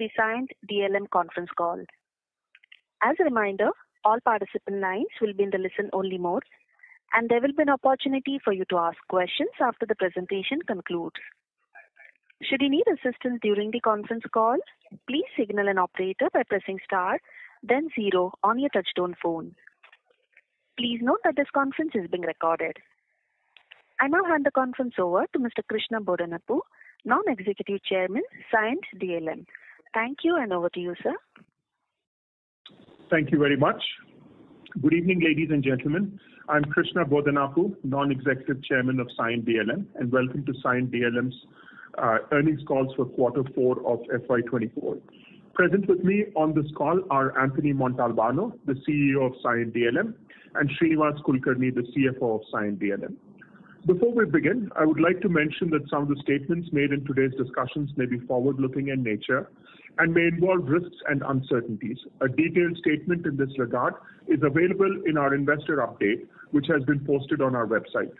the Cyient DLM conference call. As a reminder, all participant lines will be in the listen-only mode, and there will be an opportunity for you to ask questions after the presentation concludes. Should you need assistance during the conference call, please signal an operator by pressing star, then 0 on your touchtone phone. Please note that this conference is being recorded. I now hand the conference over to Mr. Krishna Bodanapu, Non-Executive Chairman, Cyient DLM. Thank you, and over to you, sir. Thank you very much. Good evening, ladies and gentlemen. I'm Krishna Bodanapu, Non-Executive Chairman of Cyient DLM, and welcome to Cyient DLM's earnings calls for quarter 4 of FY24. Present with me on this call are Anthony Montalbano, the CEO of Cyient DLM, and Srinivas Kulkarni, the CFO of Cyient DLM. Before we begin, I would like to mention that some of the statements made in today's discussions may be forward-looking in nature and may involve risks and uncertainties. A detailed statement in this regard is available in our investor update, which has been posted on our website.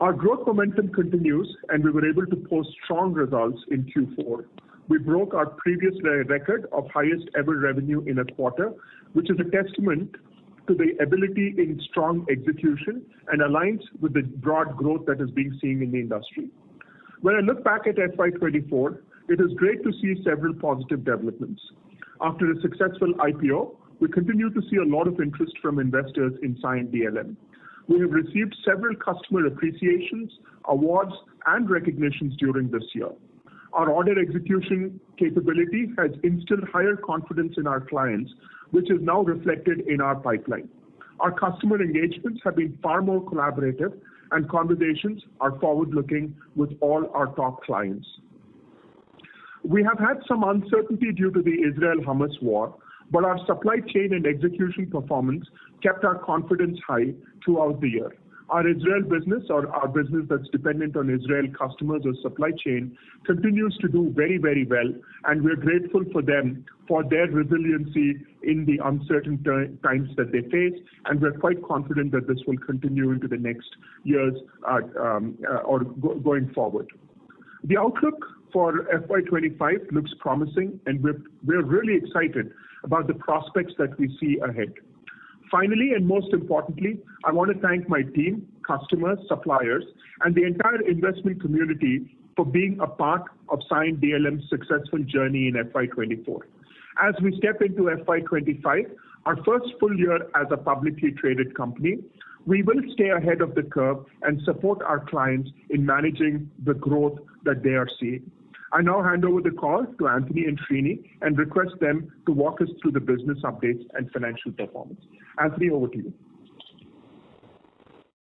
Our growth momentum continues, and we were able to post strong results in Q4. We broke our previous record of highest ever revenue in a quarter, which is a testament to the ability in strong execution and aligns with the broad growth that is being seen in the industry. When I look back at FY24, it is great to see several positive developments. After a successful IPO, we continue to see a lot of interest from investors in Cyient DLM. We have received several customer appreciations, awards, and recognitions during this year. Our order execution capability has instilled higher confidence in our clients, which is now reflected in our pipeline. Our customer engagements have been far more collaborative, and conversations are forward-looking with all our top clients. We have had some uncertainty due to the Israel-Hamas war, but our supply chain and execution performance kept our confidence high throughout the year. Our Israel business, or our business that's dependent on Israel customers or supply chain, continues to do very, very well, and we're grateful for them for their resiliency in the uncertain times that they face, and we're quite confident that this will continue into the next years going forward. The outlook for FY25 looks promising, and we're really excited about the prospects that we see ahead. Finally, and most importantly, I want to thank my team, customers, suppliers, and the entire investment community for being a part of Cyient DLM's successful journey in FY24. As we step into FY25, our first full year as a publicly traded company, we will stay ahead of the curve and support our clients in managing the growth that they are seeing. I now hand over the call to Anthony and Srini and request them to walk us through the business updates and financial performance. Anthony, over to you.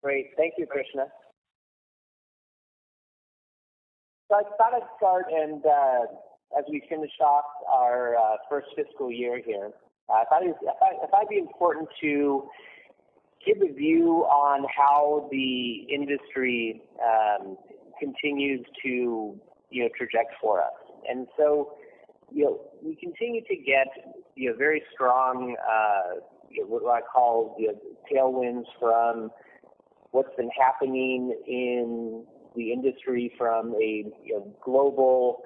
Great. Thank you, Krishna. So I thought I'd start, and as we finish off our first fiscal year here, I thought it'd be important to give a view on how the industry continues to traject for us. And so, we continue to get, very strong, what I call tailwinds from what's been happening in the industry from a global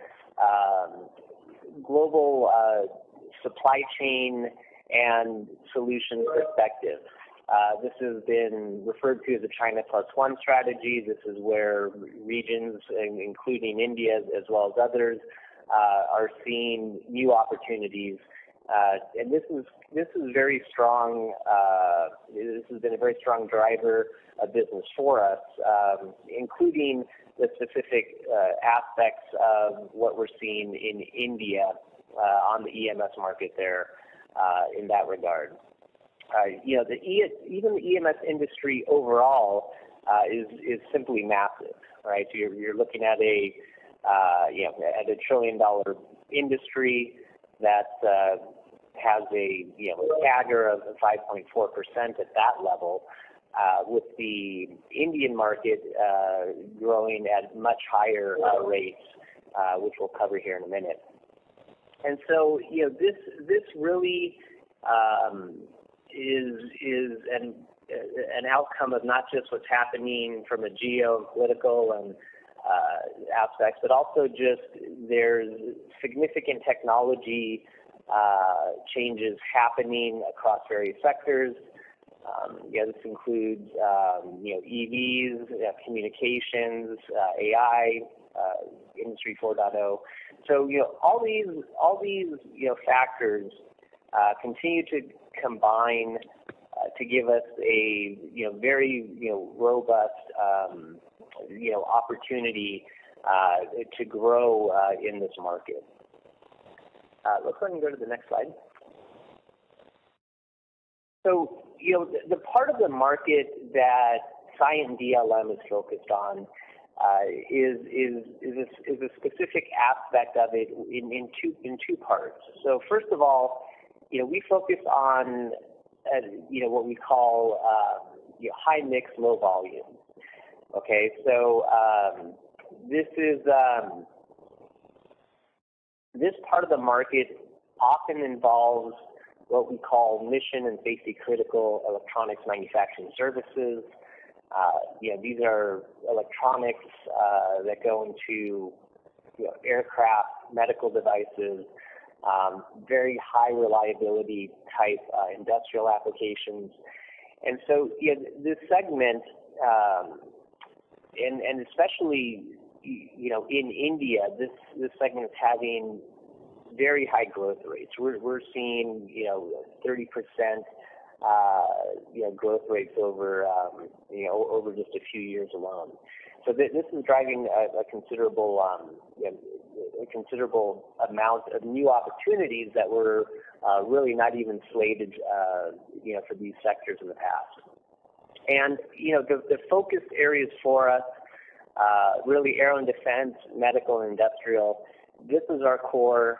supply chain and solution perspective. This has been referred to as the China Plus One strategy. This is where regions, including India as well as others, are seeing new opportunities. And this is very strong. This has been a very strong driver of business for us, including the specific aspects of what we're seeing in India on the EMS market there in that regard. Even the EMS industry overall is simply massive, right? So you're looking at a $1 trillion industry that has a CAGR of 5.4% at that level, with the Indian market growing at much higher rates, which we'll cover here in a minute. And so this really is an outcome of not just what's happening from a geopolitical and aspects, but also just there's significant technology changes happening across various sectors. This includes EVs, communications, AI, Industry 4.0. So all these factors continue to combine to give us a very robust opportunity to grow in this market. Let's go ahead and go to the next slide. So the part of the market that Cyient DLM is focused on is a specific aspect of it in two parts. So first of all, we focus on what we call high mix, low volume. Okay, so this part of the market often involves what we call mission and safety critical electronics manufacturing services. These are electronics that go into aircraft, medical devices, very high reliability type industrial applications. And so this segment, and especially in India, this segment is having very high growth rates. We're seeing 30% growth rates over over just a few years alone. So this is driving a considerable amount of new opportunities that were really not even slated for these sectors in the past. And the focus areas for us really aero and defense, medical and industrial. This is our core.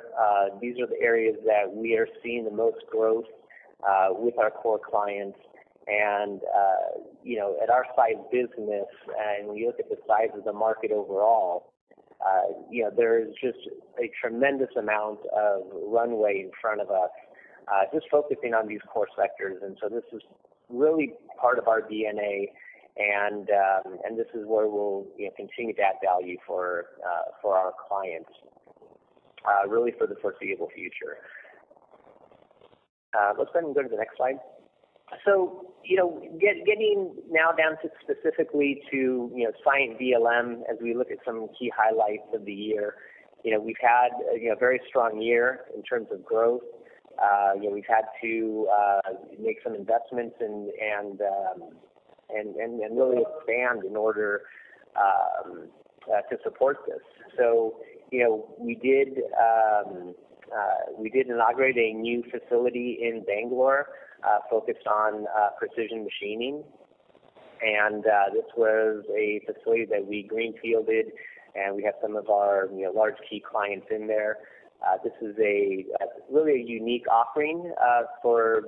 These are the areas that we are seeing the most growth with our core clients. And at our size business, and when you look at the size of the market overall, there is just a tremendous amount of runway in front of us, just focusing on these core sectors. And so this is really part of our DNA, and this is where we'll continue to add value for our clients, really for the foreseeable future. Let's go ahead and go to the next slide. So getting now down to specifically to Cyient DLM, as we look at some key highlights of the year. We've had a very strong year in terms of growth. We've had to make some investments and really expand in order to support this. So we did inaugurate a new facility in Bangalore focused on precision machining, and this was a facility that we greenfielded, and we have some of our large key clients in there. This is really a unique offering for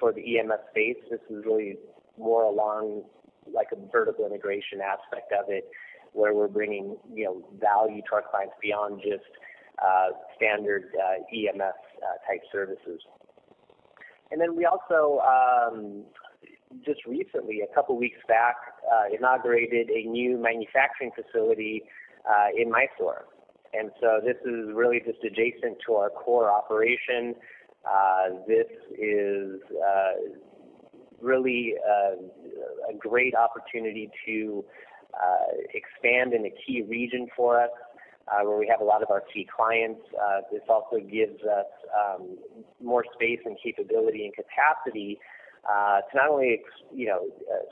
the EMS space. This is really more along like a vertical integration aspect of it, where we're bringing value to our clients beyond just standard EMS type services. And then we also just recently, a couple weeks back, inaugurated a new manufacturing facility in Mysore. And so this is really just adjacent to our core operation. This is really a great opportunity to expand in a key region for us, where we have a lot of our key clients. This also gives us more space and capability and capacity to not only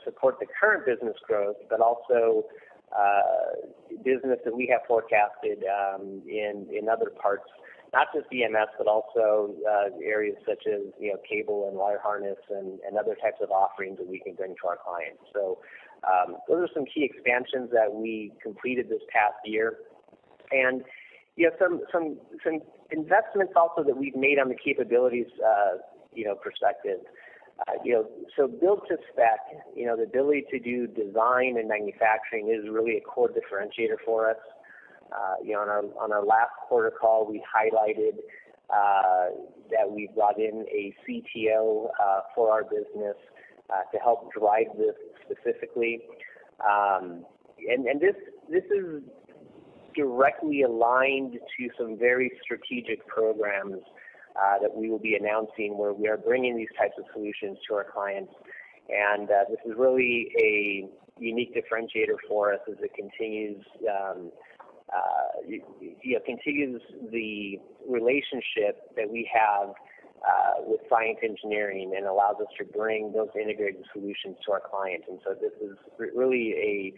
support the current business growth, but also business that we have forecasted in other parts, not just EMS, but also areas such as cable and wire harness and other types of offerings that we can bring to our clients. So those are some key expansions that we completed this past year, and some investments also that we've made on the capabilities perspective. So build to spec, the ability to do design and manufacturing is really a core differentiator for us. On our last quarter call, we highlighted that we brought in a CTO for our business to help drive this specifically. And this is directly aligned to some very strategic programs that we will be announcing, where we are bringing these types of solutions to our clients. And this is really a unique differentiator for us as it continues continues the relationship that we have with Cyient Engineering, and allows us to bring those integrated solutions to our clients. And so this is really a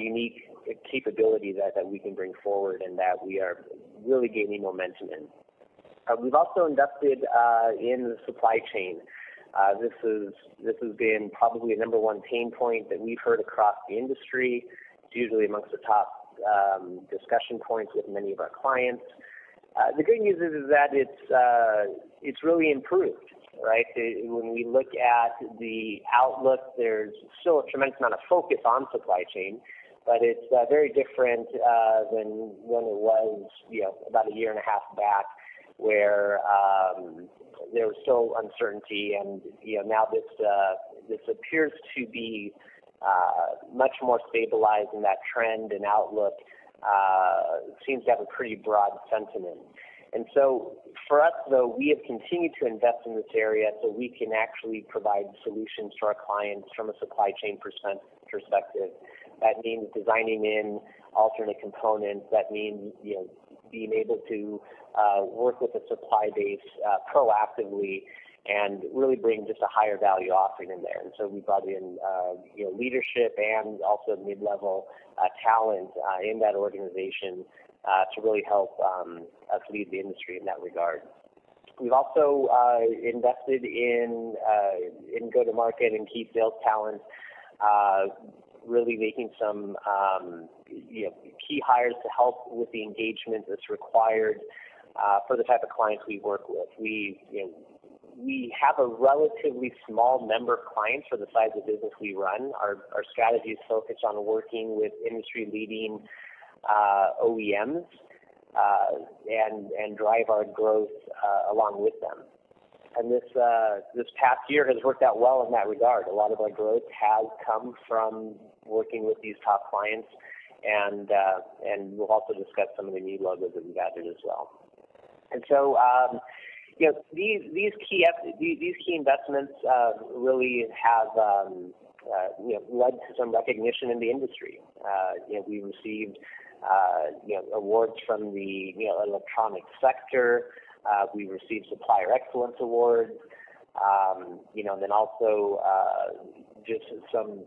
unique capability that we can bring forward, and that we are really gaining momentum in. We've also invested in the supply chain. This has been probably the #1 pain point that we've heard across the industry. It's usually amongst the top discussion points with many of our clients. The good news is that it's really improved, right? When we look at the outlook, there's still a tremendous amount of focus on supply chain, but it's very different than when it was, about a year and a half back, where there was still uncertainty, and now this appears to be much more stabilized, in that trend and outlook seems to have a pretty broad sentiment. And so for us, though, we have continued to invest in this area so we can actually provide solutions to our clients from a supply chain perspective. That means designing in alternate components. That means being able to work with the supply base proactively and really bring just a higher value offering in there. And so we brought in leadership and also mid-level talent in that organization to really help us lead the industry in that regard. We've also invested in go-to-market and key sales talent, really making some key hires to help with the engagement that's required for the type of clients we work with. We have a relatively small number of clients for the size of the business we run. Our strategy is focused on working with industry-leading OEMs and drive our growth along with them. And this past year has worked out well in that regard. A lot of our growth has come from working with these top clients, and we'll also discuss some of the new logos that we've added as well. And so, these key investments really have led to some recognition in the industry. We received awards from the electronics sector. We received Supplier Excellence Awards, and then also just some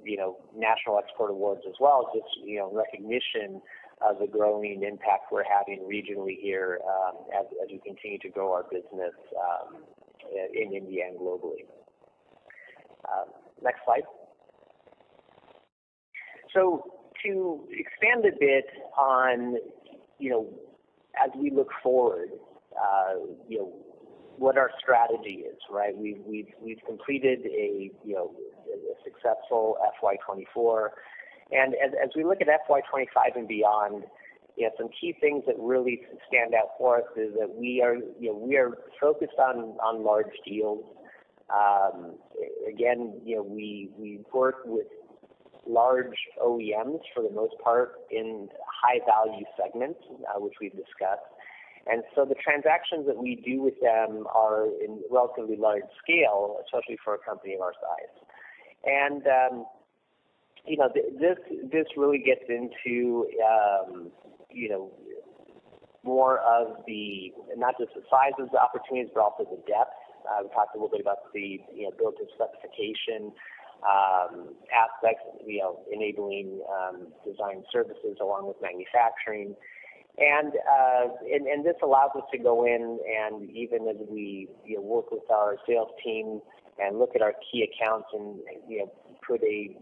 national export awards as well, just recognition of the growing impact we're having regionally here as we continue to grow our business in India and globally. Next slide. So to expand a bit on, as we look forward, what our strategy is, right? We've completed a successful FY24, and as we look at FY25 and beyond, some key things that really stand out for us is that we are focused on large deals. We work with large OEMs for the most part in high value segments, which we've discussed. And so the transactions that we do with them are in relatively large scale, especially for a company of our size. And this really gets into more of the, not just the size of the opportunities, but also the depth. We talked a little bit about the build to specification aspects, enabling design services along with manufacturing. And this allows us to go in, and even as we work with our sales team and look at our key accounts and put a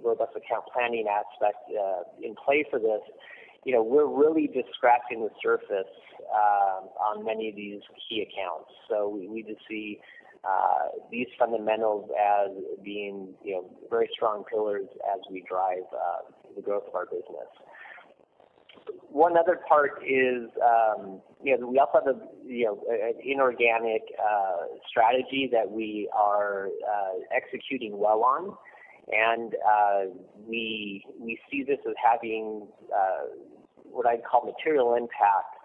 robust account planning aspect in play for this, we're really just scratching the surface on many of these key accounts. So we need to see these fundamentals as being very strong pillars as we drive the growth of our business. One other part is, we also have an inorganic strategy that we are executing well on, and we see this as having what I'd call material impact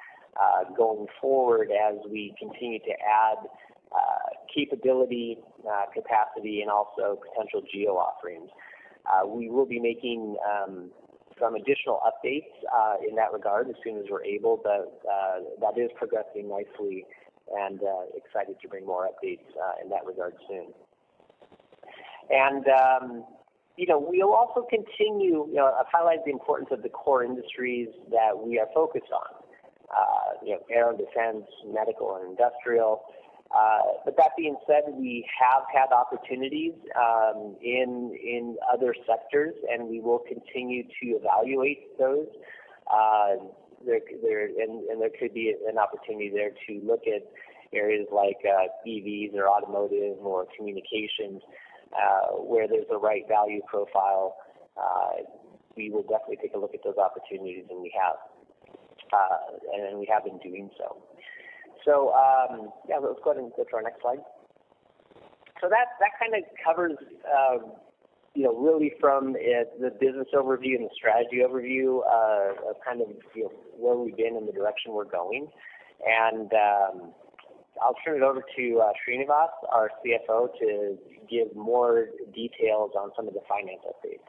going forward as we continue to add capability, capacity, and also potential geo offerings. We will be making some additional updates in that regard as soon as we're able, but that is progressing nicely, and excited to bring more updates in that regard soon. And you know, we'll also continue, you know, I've highlighted the importance of the core industries that we are focused on, you know, air and defense, medical and industrial. But that being said, we have had opportunities in other sectors, and we will continue to evaluate those. There could be an opportunity there to look at areas like EVs or automotive or communications where there's a right value profile. We will definitely take a look at those opportunities, and we have been doing so. So yeah, let's go ahead and go to our next slide. So that kind of covers, you know, really from the business overview and the strategy overview of kind of, you know, where we've been and the direction we're going. And I'll turn it over to Srinivas, our CFO, to give more details on some of the finance updates.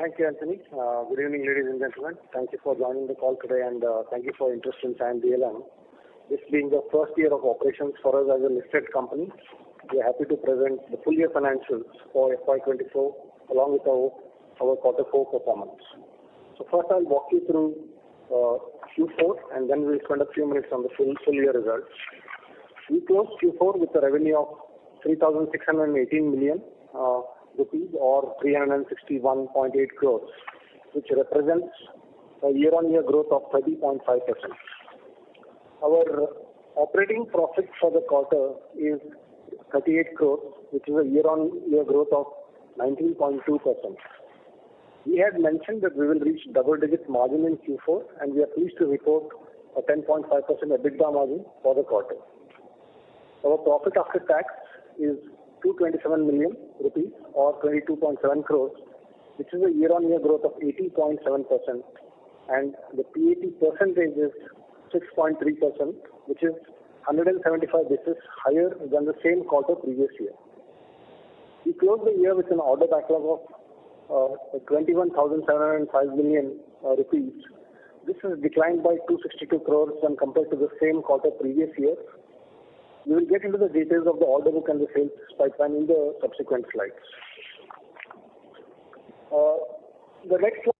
Thank you, Anthony. Good evening, ladies and gentlemen. Thank you for joining the call today, and thank you for interest in Cyient DLM. This being the first year of operations for us as a listed company, we are happy to present the full year financials for FY24 along with our quarter four performance. So first, I'll walk you through Q4, and then we'll spend a few minutes on the full year results. We closed Q4 with a revenue of 3,618 million rupees or 361.8 crores, which represents a year-on-year growth of 30.5%. Our operating profit for the quarter is 38 crores, which is a year-on-year growth of 19.2%. We had mentioned that we will reach double-digit margin in Q4, and we are pleased to report a 10.5% EBITDA margin for the quarter. Our profit after tax is 227 million rupees or 22.7 crores, which is a year-on-year growth of 80.7%, and the PAT percentage is 6.3%, which is 175 basis higher than the same quarter previous year. We closed the year with an order backlog of 21,705 million rupees. This has declined by 262 crores when compared to the same quarter previous year. We will get into the details of the order book and the sales pipeline in the subsequent slides. The next slide,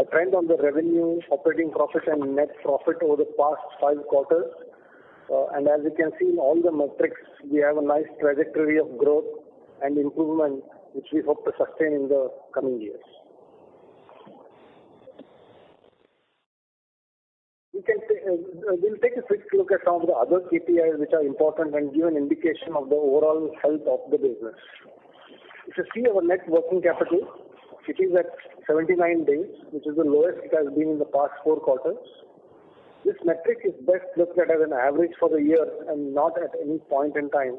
a trend on the revenue, operating profit, and net profit over the past 5 quarters. And as you can see in all the metrics, we have a nice trajectory of growth and improvement, which we hope to sustain in the coming years. We'll take a quick look at some of the other KPIs which are important and give an indication of the overall health of the business. If you see our net working capital, it is at 79 days, which is the lowest it has been in the past 4 quarters. This metric is best looked at as an average for the year and not at any point in time.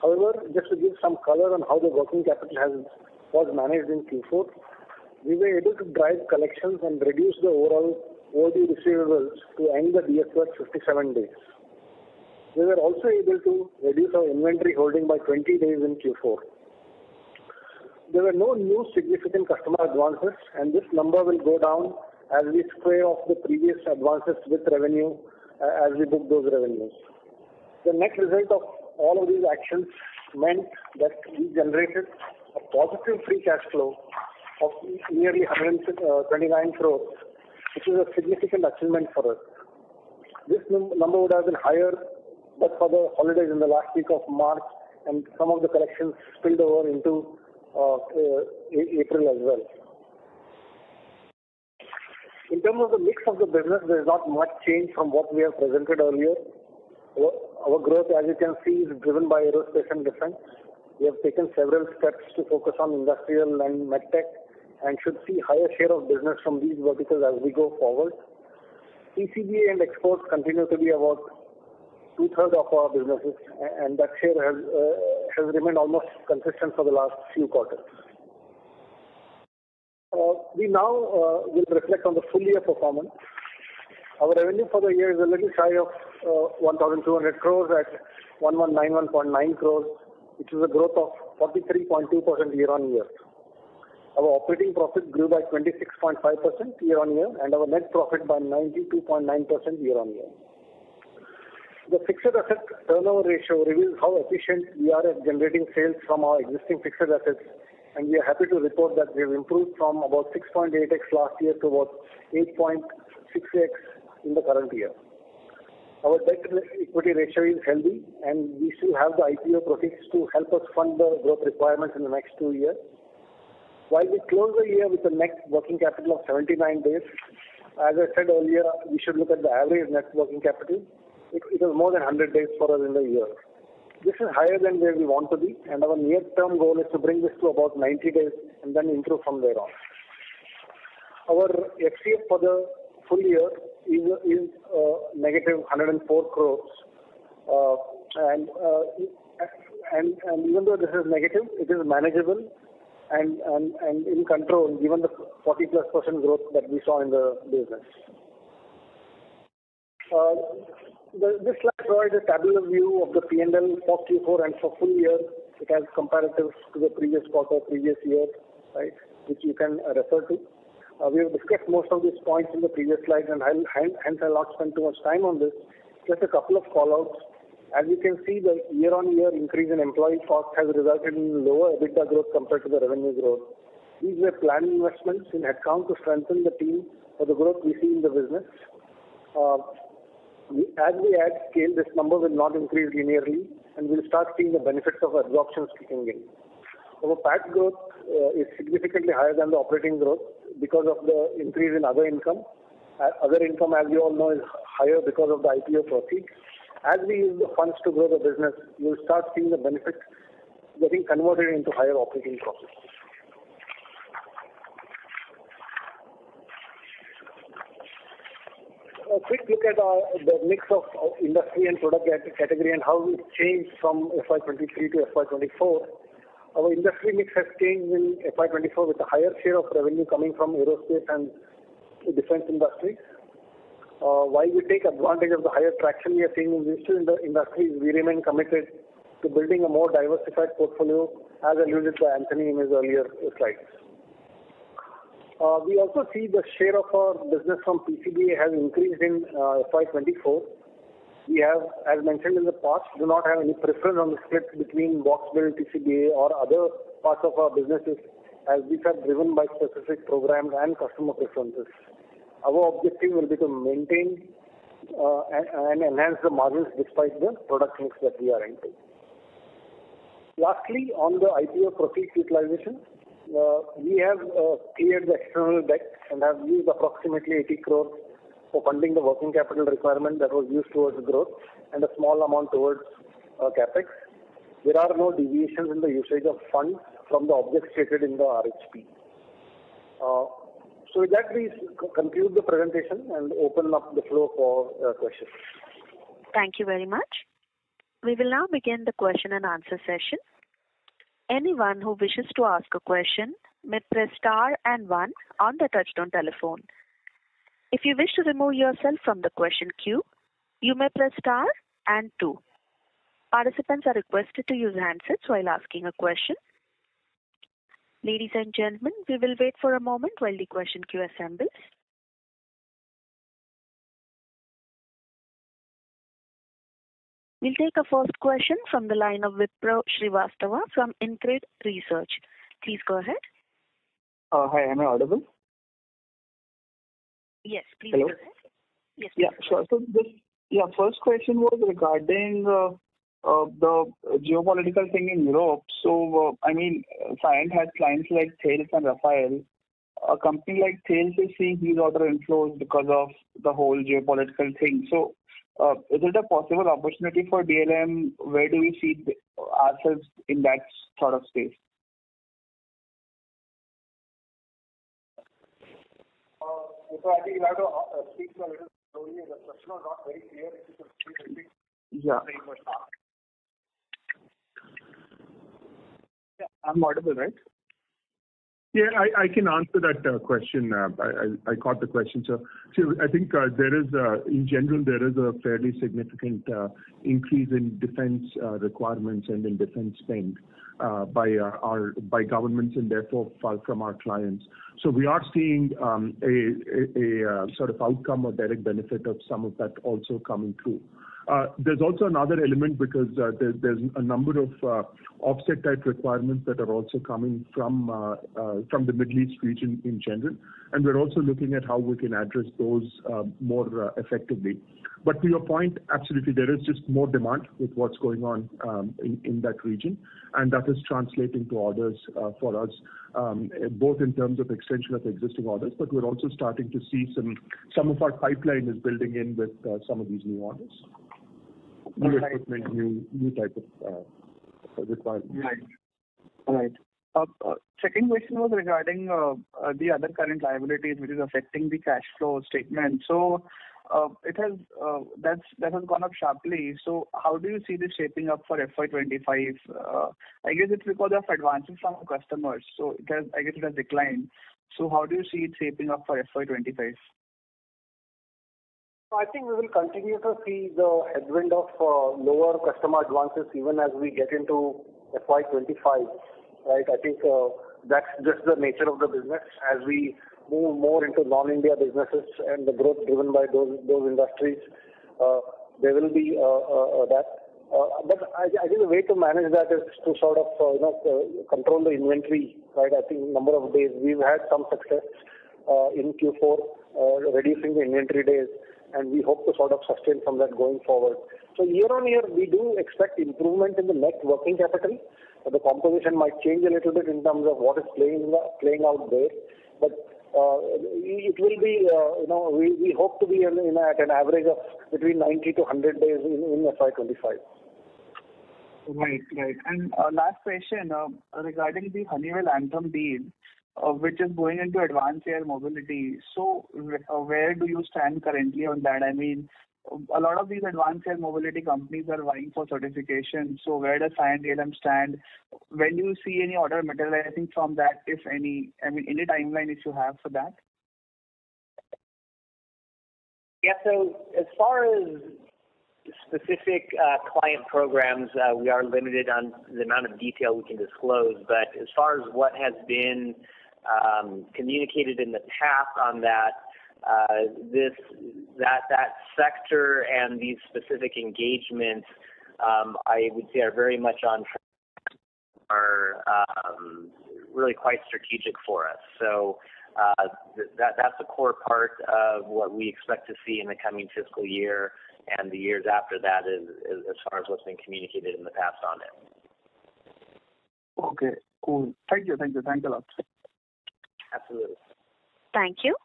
However, just to give some color on how the working capital was managed in Q4, we were able to drive collections and reduce the overall overdue receivables to end the DSO at 57 days. We were also able to reduce our inventory holding by 20 days in Q4. There were no new significant customer advances, and this number will go down as we square off the previous advances with revenue as we book those revenues. The net result of all of these actions meant that we generated a positive free cash flow of nearly 129 crores, which is a significant achievement for us. This number would have been higher, but for the holidays in the last week of March, and some of the collections spilled over into April as well. In terms of the mix of the business, there is not much change from what we have presented earlier. Our growth, as you can see, is driven by aerospace and defense. We have taken several steps to focus on industrial and medtech, and should see higher share of business from these verticals as we go forward. PCBA and exports continue to be about 2/3 of our businesses, and that share has remained almost consistent for the last few quarters. We now will reflect on the full year performance. Our revenue for the year is a little shy of 1,200 crores at 1,191.9 crores, which is a growth of 43.2% year-on-year. Our operating profit grew by 26.5% year-on-year and our net profit by 92.9% year-on-year. The fixed asset turnover ratio reveals how efficient we are at generating sales from our existing fixed assets, and we are happy to report that we have improved from about 6.8x last year to about 8.6x in the current year. Our debt equity ratio is healthy, and we still have the IPO proceeds to help us fund the growth requirements in the next 2 years. While we close the year with a net working capital of 79 days, as I said earlier, we should look at the average net working capital. It was more than 100 days for us in the year. This is higher than where we want to be, and our near-term goal is to bring this to about 90 days and then improve from there on. Our FCF for the full year is negative 104 crores. And even though this is negative, it is manageable and in control given the 40+% growth that we saw in the business. This slide provides a tabular view of the P&L for Q4 and for full year. It has comparatives to the previous quarter, previous year, right, which you can refer to. We have discussed most of these points in the previous slide, and hence I'll not spend too much time on this. Just a couple of call-outs. As you can see, the year-on-year increase in employee cost has resulted in lower EBITDA growth compared to the revenue growth. These were planned investments in headcount to strengthen the team for the growth we see in the business. As we add scale, this number will not increase linearly, and we'll start seeing the benefits of absorptions kicking in. Our PAT growth is significantly higher than the operating growth because of the increase in other income. Other income, as you all know, is higher because of the IPO proceeds. As we use the funds to grow the business, we'll start seeing the benefits getting converted into higher operating profits. A quick look at the mix of industry and product category and how it changed from FY23 to FY24. Our industry mix has changed in FY24 with a higher share of revenue coming from aerospace and defense industries. While we take advantage of the higher traction we are seeing in these two industries, we remain committed to building a more diversified portfolio, as alluded by Anthony in his earlier slides. We also see the share of our business from PCBA has increased in FY24. We have, as mentioned in the past, do not have any preference on the split between box build, PCBA or other parts of our businesses, as these are driven by specific programs and customer preferences. Our objective will be to maintain and enhance the margins despite the product mix that we are into. Lastly, on the IPO proceeds utilization, we have cleared the external debt and have used approximately 80 crores for funding the working capital requirement that was used towards growth and a small amount towards capex. There are no deviations in the usage of funds from the objects stated in the RHP. So with that, we conclude the presentation and open up the floor for questions. Thank you very much. We will now begin the question and answer session. Anyone who wishes to ask a question may press star and one on the touchtone telephone. If you wish to remove yourself from the question queue, you may press star and two. Participants are requested to use handsets while asking a question. Ladies and gentlemen, we will wait for a moment while the question queue assembles. We'll take a first question from the line of Vipro Srivastava from Incred Research. Please go ahead. Hi, am I audible? Yes, please. Hello? Go ahead. Yes, please. Yeah, sure. So this, first question was regarding the geopolitical thing in Europe. So, Cyient has clients like Thales and Rafael. A company like Thales is seeing huge order inflows because of the whole geopolitical thing. So, is it a possible opportunity for DLM? Where do we see ourselves in that sort of space? So I think you have to speak a little slowly. The question was not very clear. If you could please repeat. Yeah. I'm audible, right? Yeah, I can answer that question. I caught the question. So I think there is, in general, there is a fairly significant increase in defense requirements and in defense spend by governments and therefore from our clients. So we are seeing a sort of outcome or direct benefit of some of that also coming through. There's also another element because there's a number of offset type requirements that are also coming from the Middle East region in general, and we're also looking at how we can address those more effectively. But to your point, absolutely, there is just more demand with what's going on in that region, and that is translating to orders for us, both in terms of extension of existing orders, but we're also starting to see some of our pipeline is building in with some of these new orders. New equipment, new type of requirement. Right. All right. Second question was regarding the other current liabilities, which is affecting the cash flow statement. So it has that has gone up sharply. So how do you see this shaping up for FY25? I guess it's because of advances from customers. So it has, I guess, it has declined. So how do you see it shaping up for FY25? I think we will continue to see the headwind of lower customer advances even as we get into FY25, right? I think that's just the nature of the business. As we move more into non-India businesses and the growth driven by those industries, there will be that. But I think the way to manage that is to sort of control the inventory, right? I think number of days we've had some success in Q4 reducing the inventory days, and we hope to sort of sustain from that going forward. So year on year, we do expect improvement in the net working capital. The composition might change a little bit in terms of what is playing out there, but it will be, we hope to be at an average of between 90 to 100 days in FY25. Right, right. And last question regarding the Honeywell Anthem deal, which is going into advanced air mobility. So where do you stand currently on that? I mean, a lot of these advanced air mobility companies are vying for certification. So where does Cyient DLM stand? When do you see any order materializing from that, if any? I mean, any timeline if you have for that? Yeah, so as far as specific client programs, we are limited on the amount of detail we can disclose. But as far as what has been communicated in the past on that, that sector and these specific engagements, I would say, are very much on track, are really quite strategic for us. So that's a core part of what we expect to see in the coming fiscal year and the years after that, is as far as what's been communicated in the past on it. Okay, cool. Thank you. Thanks a lot. Absolutely. Thank you.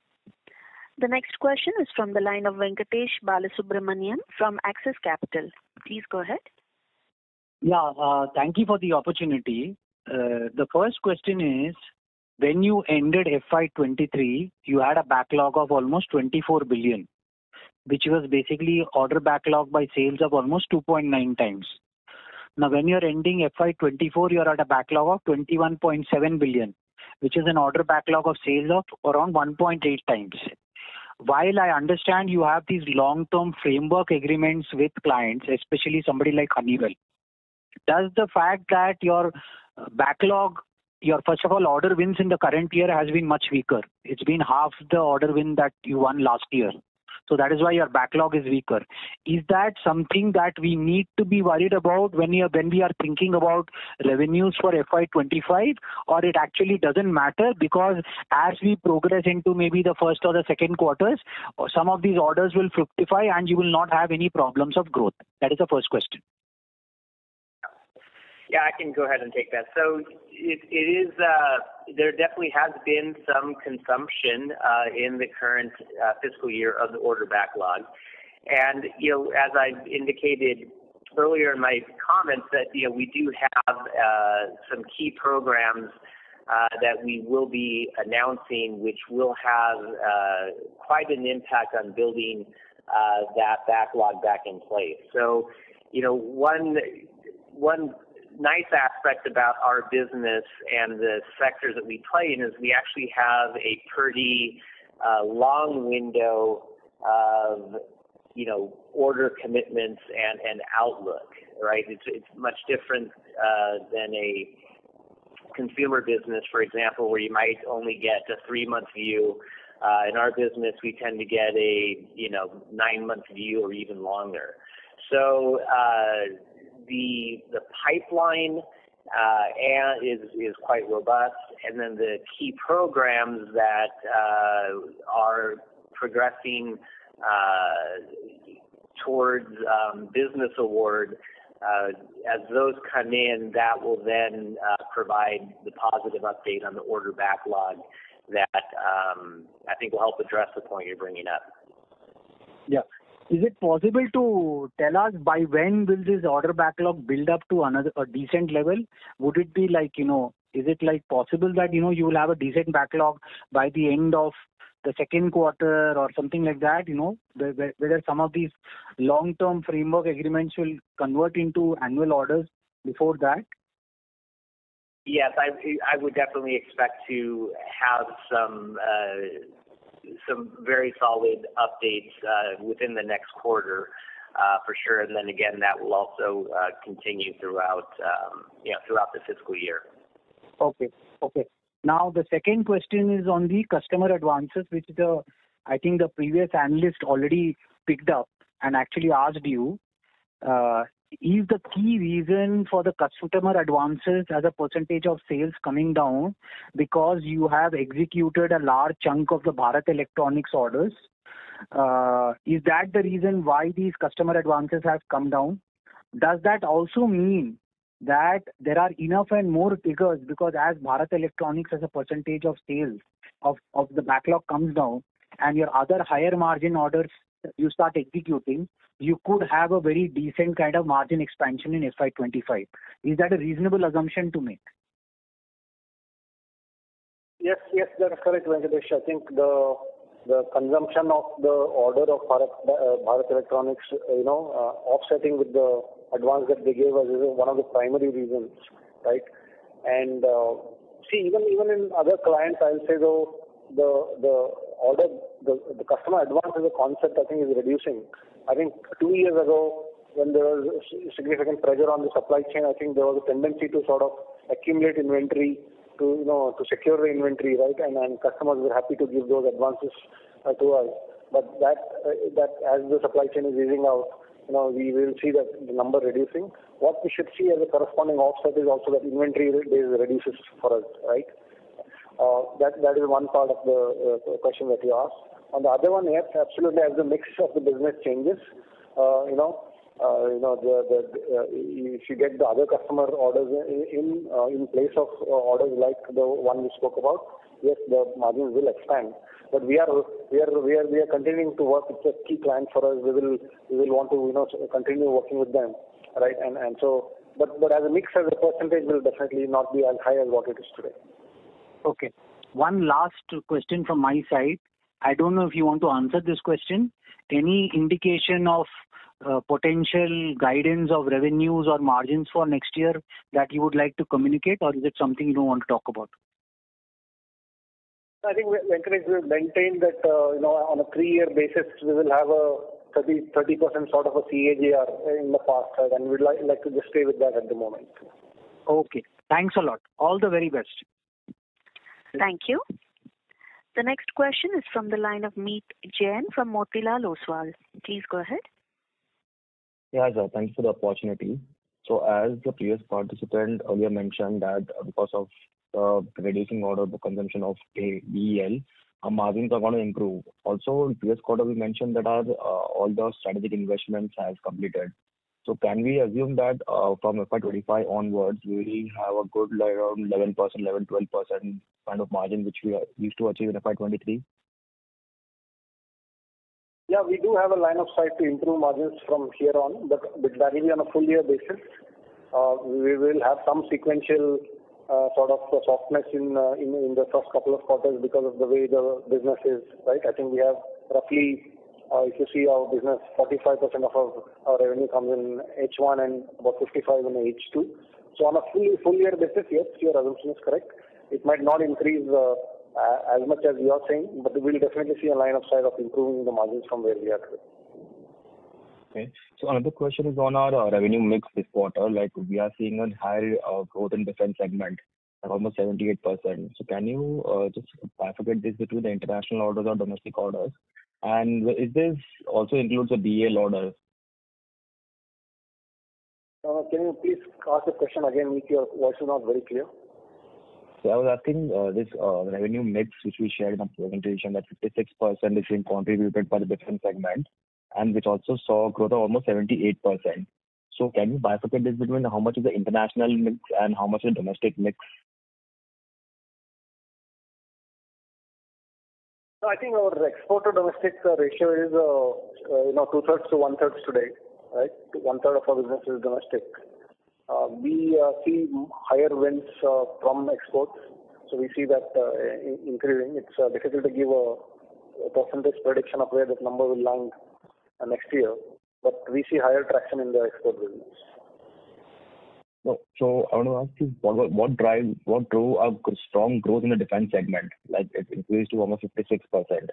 The next question is from the line of Venkatesh Balasubramanian from Axis Capital. Please go ahead. Yeah, thank you for the opportunity. The first question is, when you ended FY23, you had a backlog of almost 24 billion, which was basically order backlog by sales of almost 2.9 times. Now, when you're ending FY24, you're at a backlog of 21.7 billion, which is an order backlog of sales of around 1.8 times. While I understand you have these long-term framework agreements with clients, especially somebody like Honeywell, does the fact that your backlog, your first of all order wins in the current year has been much weaker? It's been half the order win that you won last year. So that is why your backlog is weaker. Is that something that we need to be worried about when we are thinking about revenues for FY25, or it actually doesn't matter because as we progress into maybe the first or the second quarters, some of these orders will fructify and you will not have any problems of growth? That is the first question. Yeah, I can go ahead and take that. So it is, there definitely has been some consumption in the current fiscal year of the order backlog. And, as I've indicated earlier in my comments, that, we do have some key programs that we will be announcing, which will have quite an impact on building that backlog back in place. So, one nice aspect about our business and the sectors that we play in is we actually have a pretty long window of, you know, order commitments and outlook, right? It's much different than a consumer business, for example, where you might only get a 3-month view. In our business, we tend to get a, 9-month view or even longer. So the pipeline is quite robust, and then the key programs that are progressing towards business award, as those come in, that will then provide the positive update on the order backlog that I think will help address the point you're bringing up. Yeah. Is it possible to tell us by when will this order backlog build up to a decent level? Would it be like, is it like possible that, you will have a decent backlog by the end of the second quarter or something like that, whether some of these long-term framework agreements will convert into annual orders before that? Yes, I would definitely expect to have some very solid updates within the next quarter for sure, and then again that will also continue throughout throughout the fiscal year. Okay. Now the second question is on the customer advances, which I think the previous analyst already picked up and actually asked you. Is the key reason for the customer advances as a percentage of sales coming down because you have executed a large chunk of the Bharat Electronics orders? Is that the reason why these customer advances have come down? Does that also mean that there are enough and more figures, because as Bharat Electronics as a percentage of sales of the backlog comes down and your other higher margin orders you start executing, you could have a very decent kind of margin expansion in FY25. Is that a reasonable assumption to make? Yes, that's correct, Venkatesh. I think the consumption of the order of Bharat Electronics, offsetting with the advance that they gave us is one of the primary reasons, right? And even in other clients, I'll say though, the customer advance as a concept, I think, is reducing. I think 2 years ago, when there was significant pressure on the supply chain, I think there was a tendency to sort of accumulate inventory to, to secure the inventory, right? And customers were happy to give those advances to us. But that as the supply chain is easing out, we will see that the number reducing. What we should see as a corresponding offset is also that inventory days reduces for us, right? That is one part of the question that you asked. On the other one, yes, absolutely. As the mix of the business changes, if you get the other customer orders in place of orders like the one we spoke about, yes, the margins will expand. But we are continuing to work with a key client for us. We will want to continue working with them, right? And so, but as a mix, as a percentage, will definitely not be as high as what it is today. Okay. One last question from my side. I don't know if you want to answer this question. Any indication of potential guidance of revenues or margins for next year that you would like to communicate, or is it something you don't want to talk about? I think Venkatesh will maintain that on a 3-year basis we will have a 30% sort of a CAGR in the past, right? And we'd like to just stay with that at the moment. Okay. Thanks a lot. All the very best. Thank you. The next question is from the line of Meet Jain from Motilal Oswal. Please go ahead. Yeah, sir. Thanks for the opportunity. So as the previous participant earlier mentioned that because of reducing order book consumption of BEL, our margins are going to improve. Also, in previous quarter, we mentioned that our all the strategic investments have completed. So can we assume that from FY25 onwards, we have a good around 11%, 11, 12% kind of margin which we used to achieve in FY23? Yeah, we do have a line of sight to improve margins from here on, but that will be on a full year basis. We will have some sequential sort of softness in the first couple of quarters because of the way the business is, right? I think we have roughly... if you see our business, 45% of our revenue comes in H1 and about 55% in H2. So on a full year basis, yes, your assumption is correct. It might not increase as much as you are saying, but we will definitely see a line of sight of improving the margins from where we are today. Okay. So another question is on our revenue mix this quarter. Like, we are seeing a higher growth in defense segment, almost 78%. So can you just bifurcate this between the international orders or domestic orders? And is this also includes the BEL orders? Can you please ask the question again? If your voice is not very clear. So I was asking this revenue mix, which we shared in the presentation, that 56% is being contributed by the defense segment, and which also saw growth of almost 78%. So can you bifurcate this between how much is the international mix and how much is the domestic mix? So I think our export to domestic ratio is 2/3 to 1/3 today, right? 1/3 of our business is domestic. We see higher wins from exports, so we see that increasing. It's difficult to give a percentage prediction of where that number will land next year, but we see higher traction in the export business. So I want to ask you, what drove our strong growth in the defense segment? Like, it increased to almost 56%.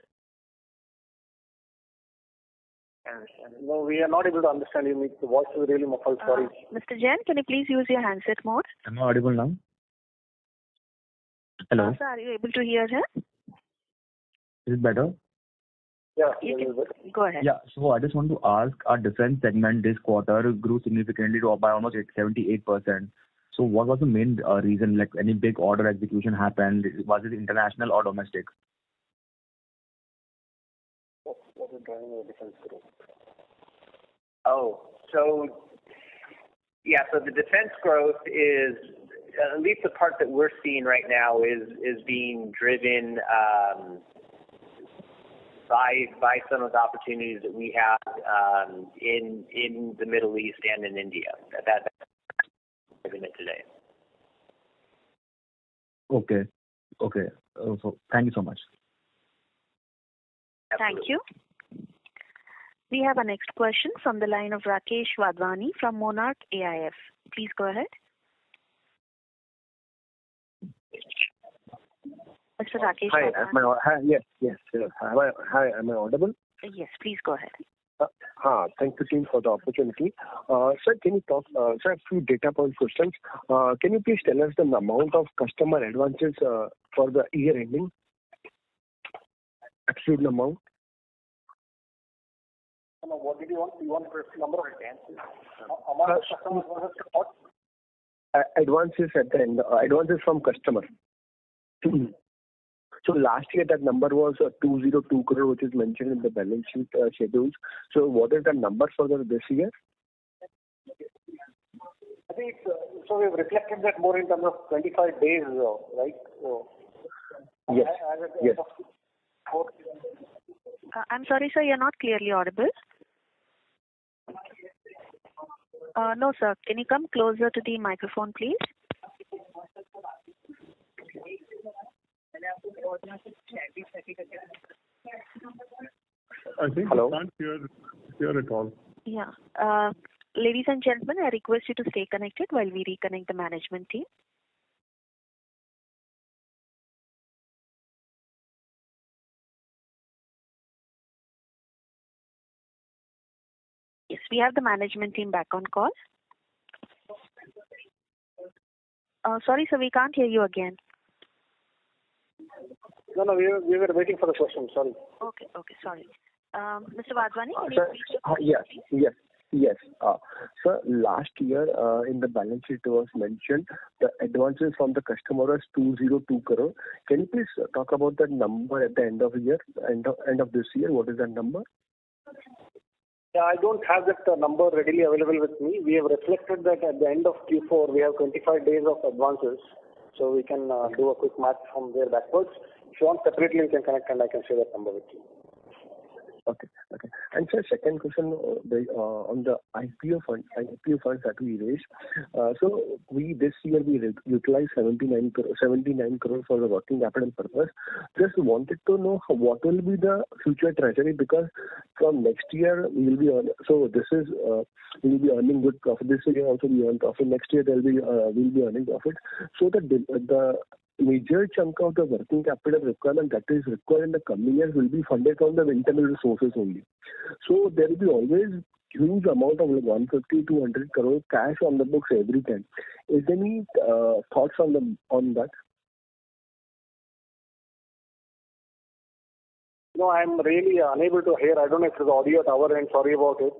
No, we are not able to understand you. The voice is really muffled. Sorry. Mr. Jain, can you please use your handset mode? Am I audible now? Hello. Sir, are you able to hear her? Is it better? Yeah, go ahead. Yeah, so I just want to ask, our defense segment this quarter grew significantly by almost 78%. So what was the main reason? Like, any big order execution happened? Was it international or domestic? What is driving the defense growth? So the defense growth is, at least the part that we're seeing right now, is being driven by some of the opportunities that we have in the Middle East and in India. That's it today. Okay. So thank you so much. Absolutely. Thank you. We have our next question from the line of Rakesh Wadhwani from Monarch AIF. Please go ahead. Mr. Rakesh. Hi, am I audible? Yes, please go ahead. Thank you, team, for the opportunity. Sir, can you talk, sir, a few data point questions. Can you please tell us the amount of customer advances for the year ending? Absolute amount. No, what did you want? You want the number of advances? Amount of customer advances to what? Advances at the end. Advances from customer. So last year that number was 202 crore, which is mentioned in the balance sheet schedules. So what is the number for this year? I think so. We've reflected that more in terms of 25 days, right? So, yes. Yes. I'm sorry, sir. You're not clearly audible. No, sir. Can you come closer to the microphone, please? I think I can't hear at all. Yeah. Ladies and gentlemen, I request you to stay connected while we reconnect the management team. Yes, we have the management team back on call. Sorry, sir, we can't hear you again. No, we were waiting for the question. Sorry. Okay, sorry. Mr. Wadhwani, can you repeat your question, please? Yes. Sir, last year in the balance sheet was mentioned the advances from the customer was 202 crore. Can you please talk about that number at the end of the year, end of this year? What is that number? Yeah, I don't have that number readily available with me. We have reflected that at the end of Q4, we have 25 days of advances. So we can do a quick math from there backwards. If you want separately, you can connect and I can share that number with you. Okay, okay. And sir, second question on the IPO funds that we raised. So this year we utilized 79 crore for the working capital purpose. Just wanted to know what will be the future treasury, because from next year we will be we will be earning good profit. This year also we earn profit. Next year we'll be earning profit. So the major chunk of the working capital requirement that is required in the coming years will be funded from the internal resources only. So there will be always huge amount of 150 to 100 crore cash on the books every time. Is there any thoughts on that? No, I'm really unable to hear. I don't know if it's audio at our end. Sorry about it.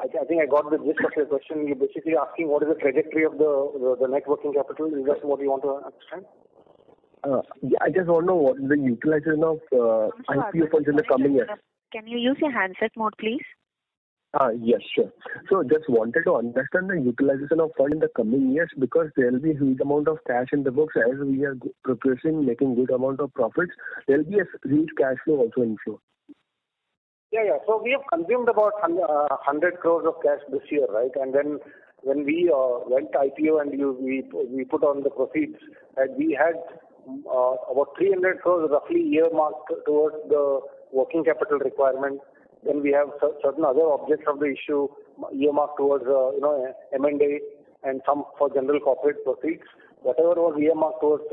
I think I got the gist of your question. You're basically asking what is the trajectory of the net working capital. Is that what you want to understand? Yeah, I just want to know what the utilization of IPO funds in the coming year. Can you use your handset mode, please? Yes, sure. So just wanted to understand the utilization of funds in the coming years, because there will be a huge amount of cash in the books as we are progressing, making good amount of profits. There will be a huge cash flow also inflow. Yeah. So we have consumed about 100 crores of cash this year, right? And then when we went IPO and we put on the proceeds, and we had about 300 crores roughly earmarked towards the working capital requirement. Then we have certain other objects of the issue earmarked towards M&A and some for general corporate proceeds. Whatever was earmarked towards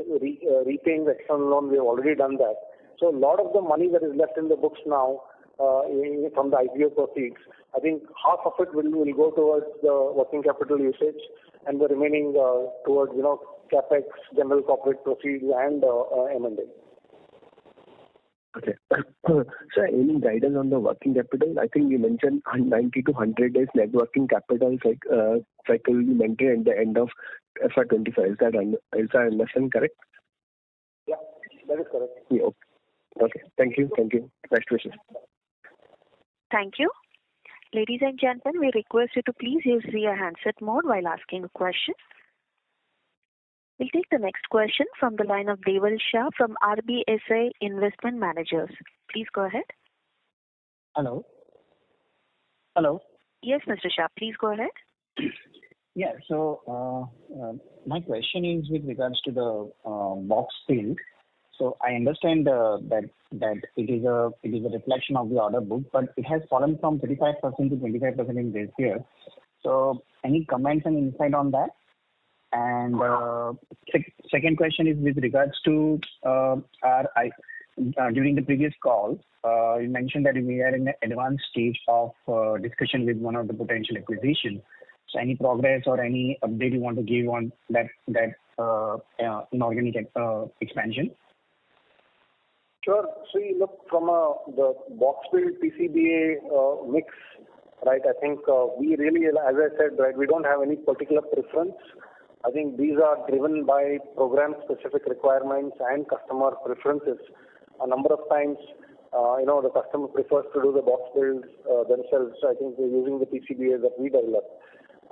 repaying the external loan, we have already done that. So a lot of the money that is left in the books now from the IPO proceeds, I think half of it will go towards the working capital usage, and the remaining towards capex, general corporate proceeds, and M&A. Okay. Sir, any guidance on the working capital? I think you mentioned 90 to 100 days net working capital cycle will be maintained at the end of FY25. Is that understanding correct? Yeah, that is correct. Yeah, okay. Thank you. Nice wishes. Thank you. Ladies and gentlemen, we request you to please use your handset mode while asking a question. We'll take the next question from the line of Deval Shah from RBSA Investment Managers. Please go ahead. Hello. Yes, Mr. Shah, please go ahead. Yeah, so my question is with regards to the box field. So I understand that it is a reflection of the order book, but it has fallen from 35% to 25% in this year. So any comments and insight on that? And second question is with regards to during the previous call, you mentioned that we are in the advanced stage of discussion with one of the potential acquisitions. So any progress or any update you want to give on that inorganic expansion? Sure. So you look from the box build PCBA mix, right? I think we really, as I said, right, we don't have any particular preference. I think these are driven by program-specific requirements and customer preferences. A number of times, the customer prefers to do the box builds themselves. So I think they're using the PCBAs that we develop.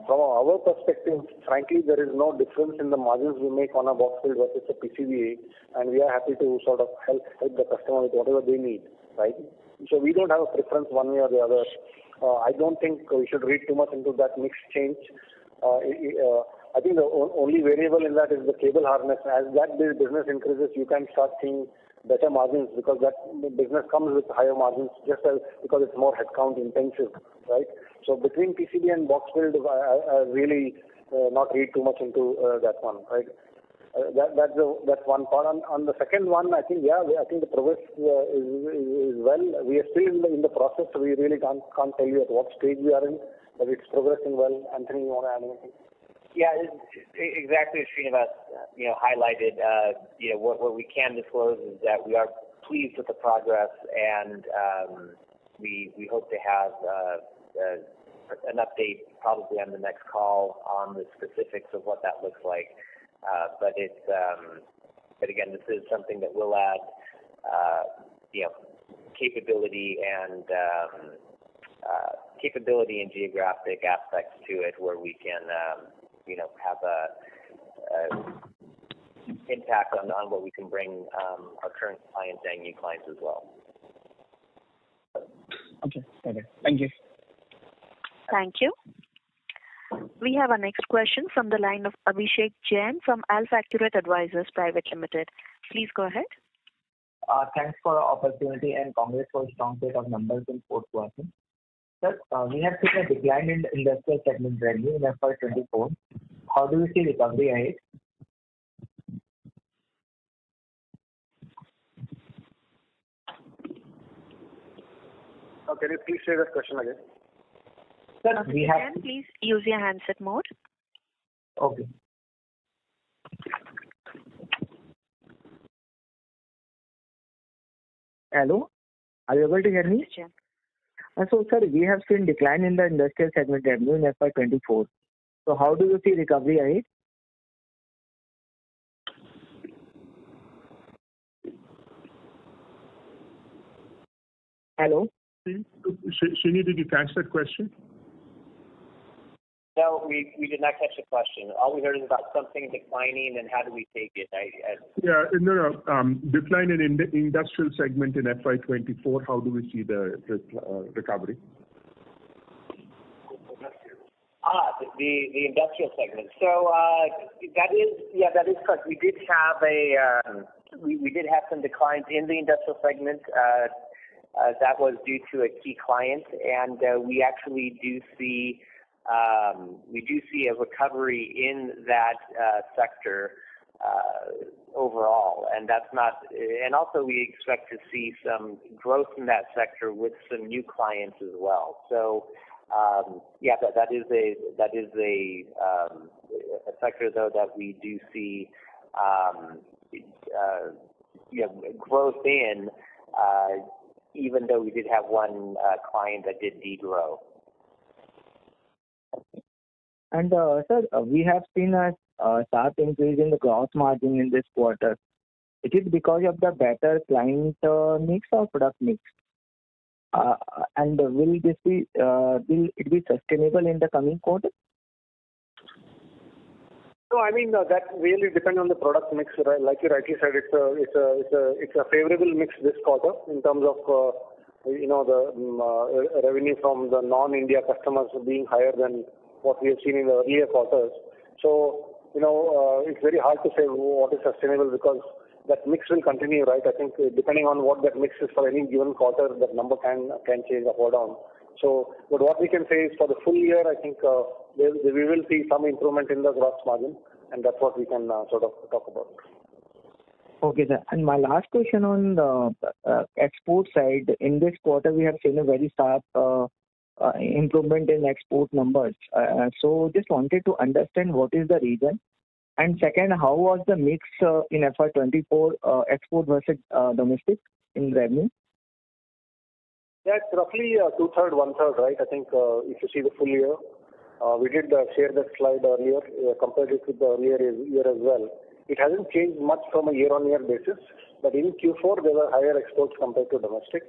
From our perspective, frankly, there is no difference in the margins we make on a box build versus a PCBA, and we are happy to sort of help the customer with whatever they need, right? So we don't have a preference one way or the other. I don't think we should read too much into that mix change. I think the only variable in that is the cable harness. As that business increases, you can start seeing better margins, because that business comes with higher margins just as because it's more headcount intensive, right? So between PCB and box build, I really not read too much into that one, right? That's one part. On the second one, I think the progress is well. We are still in the process, so we really can't tell you at what stage we are in, but it's progressing well. Anthony, you want to add anything? Yeah, exactly as Srinivas, highlighted. What we can disclose is that we are pleased with the progress, and we hope to have an update probably on the next call on the specifics of what that looks like. But again, this is something that will add, capability and. Capability and geographic aspects to it, where we can, have an impact on what we can bring our current clients and new clients as well. Okay, got it. Thank you. Thank you. We have our next question from the line of Abhishek Jain from Alpha Accurate Advisors Private Limited. Please go ahead. Thanks for the opportunity and congrats for a strong set of numbers in fourth quarter. Sir, we have seen a decline in industrial segment revenue in FY24. How do you see recovery ahead? Can you please say that question again? Sir, we have... Please use your handset mode. Okay. Hello? Are you able to hear me? Sure. So, sir, we have seen decline in the industrial segment revenue in FY24. So, how do you see recovery ahead? Hello? Srini, did you catch that question? No, we did not catch the question. All we heard is about something declining and how do we take it. Decline in the industrial segment in FY24. How do we see the recovery? The industrial segment. So that is correct. We did have we did have some declines in the industrial segment. That was due to a key client, and we actually do see. We do see a recovery in that sector overall, and that's not. And also, we expect to see some growth in that sector with some new clients as well. So, that is a sector though that we do see growth in, even though we did have one client that did degrow. And sir, we have seen a sharp increase in the gross margin in this quarter. It is because of the better client mix or product mix. And will this be will it be sustainable in the coming quarter? No, I mean that really depends on the product mix. Right? Like you rightly said, it's a favorable mix this quarter in terms of. The revenue from the non-India customers being higher than what we have seen in the earlier quarters. So, it's very hard to say what is sustainable because that mix will continue, right? I think depending on what that mix is for any given quarter, that number can change up or down. So, but what we can say is for the full year, I think we will see some improvement in the gross margin, and that's what we can sort of talk about. Okay, sir. And my last question on the export side. In this quarter, we have seen a very sharp improvement in export numbers. So, just wanted to understand what is the reason. And second, how was the mix in FY24 export versus domestic in revenue? Yeah, it's roughly 2/3, 1/3, right? I think if you see the full year, we did share that slide earlier, compared it with the earlier year as well. It hasn't changed much from a year-on-year basis, but in Q4 there were higher exports compared to domestic.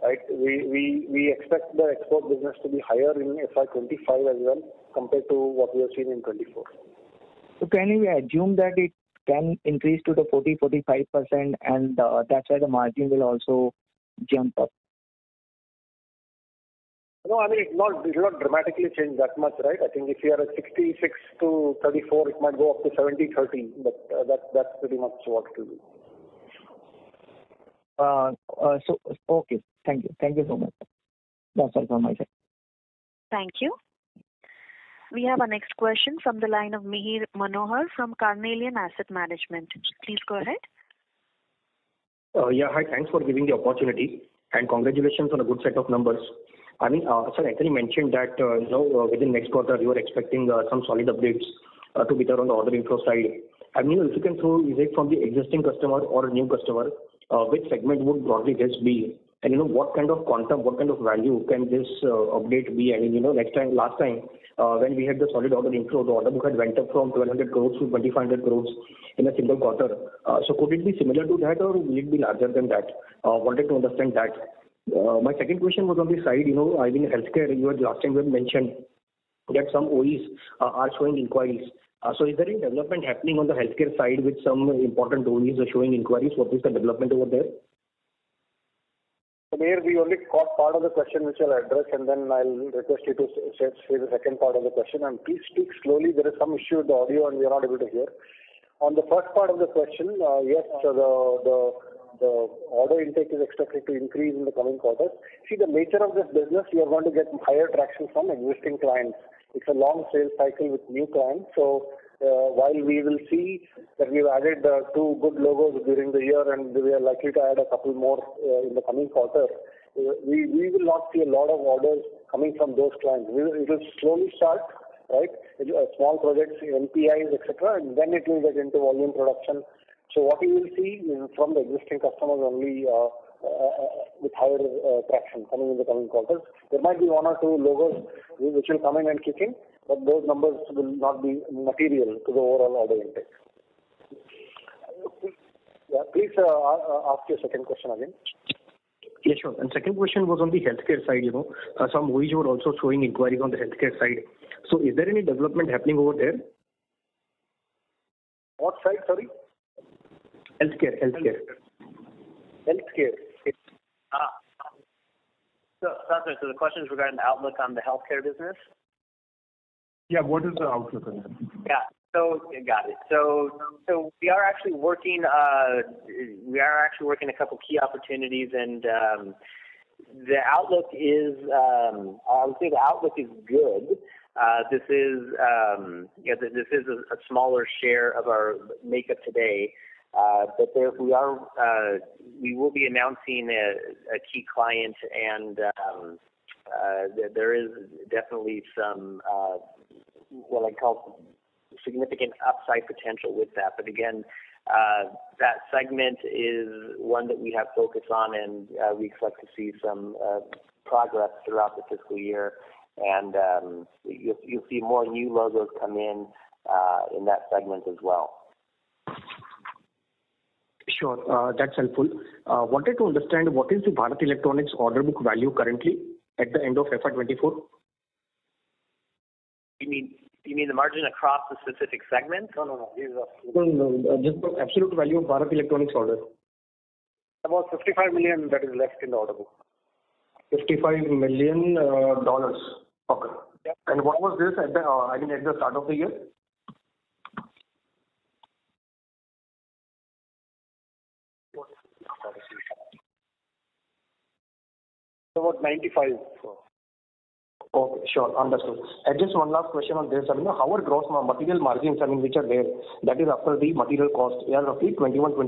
Right? We expect the export business to be higher in FY25 as well compared to what we have seen in 24. So can we assume that it can increase to the 40-45%, and that's why the margin will also jump up? No, I mean it will not dramatically change that much, right? I think if you are at 66 to 34, it might go up to 70-30, but that's pretty much what it will be. So okay, thank you so much. That's all from my side. Thank you. We have our next question from the line of Mihir Manohar from Carnelian Asset Management. Please go ahead. Hi. Thanks for giving the opportunity and congratulations on a good set of numbers. I mean, sir, Anthony mentioned that within next quarter you are expecting some solid updates to be there on the order inflow side. I mean, if you can throw, is it from the existing customer or a new customer? Which segment would broadly this be? And what kind of quantum, what kind of value can this update be? I mean, last time when we had the solid order inflow, the order book had went up from 1,200 crores to 2,500 crores in a single quarter. So could it be similar to that, or will it be larger than that? Wanted to understand that. My second question was on the side, I mean, healthcare, you had last time mentioned that some OEs are showing inquiries. So is there any development happening on the healthcare side with some important OEs showing inquiries? What is the development over there? there we only caught part of the question which I'll address, and then I'll request you to say the second part of the question. And please speak slowly. There is some issue with the audio and we are not able to hear. On the first part of the question, yes, the order intake is expected to increase in the coming quarters. See, the nature of this business, you are going to get higher traction from existing clients. It's a long sales cycle with new clients. So while we will see that we've added 2 good logos during the year and we are likely to add a couple more in the coming quarter, we will not see a lot of orders coming from those clients. It will slowly start, right? Small projects, NPIs, etc., and then it will get into volume production. So what you will see is from the existing customers only with higher traction coming in the coming quarters. There might be 1 or 2 logos which will come in and kick in, but those numbers will not be material to the overall order intake. Yeah, please ask your second question again. Yes, sure. And second question was on the healthcare side. You know, some OEs were also showing inquiries on the healthcare side. So is there any development happening over there? What side, sorry? Healthcare. So the question is regarding the outlook on the healthcare business? Yeah, what is the outlook on that? Yeah, got it. So we are actually working. A couple key opportunities, and the outlook is. I would say the outlook is good. This is this is a smaller share of our makeup today. But we will be announcing a key client, and there is definitely some what I call significant upside potential with that. But again, that segment is one that we have focus on, and we expect to see some progress throughout the fiscal year. And you'll see more new logos come in that segment as well. Sure, that's helpful. Wanted to understand what is the Bharat Electronics order book value currently at the end of FY24? You mean the margin across the specific segments? No. Just the absolute value of Bharat Electronics order. About $55 million that is left in the order book. $55 million. Okay. Yep. And what was this at the? At the start of the year. About 95. Okay, sure, understood. And just one last question on this. How are gross material margins, which are there, that is after the material cost, they are roughly 21-22%.